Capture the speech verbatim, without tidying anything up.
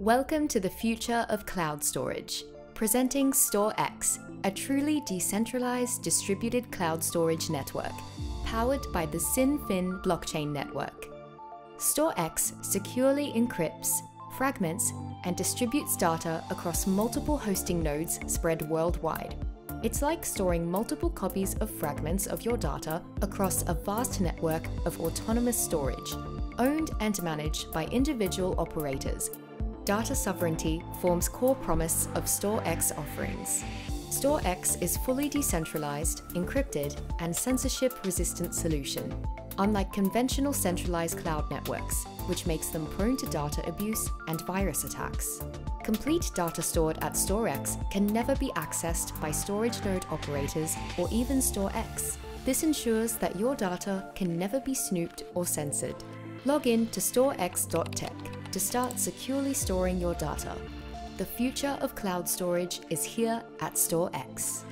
Welcome to the future of cloud storage, presenting StorX, a truly decentralized distributed cloud storage network, powered by the SynFin blockchain network. StorX securely encrypts, fragments, and distributes data across multiple hosting nodes spread worldwide. It's like storing multiple copies of fragments of your data across a vast network of autonomous storage, owned and managed by individual operators. Data sovereignty forms core promise of StorX offerings. StorX is fully decentralized, encrypted, and censorship-resistant solution, unlike conventional centralized cloud networks, which makes them prone to data abuse and virus attacks. Complete data stored at StorX can never be accessed by storage node operators or even StorX. This ensures that your data can never be snooped or censored. Log in to storx dot tech. to start securely storing your data. The future of cloud storage is here at StorX.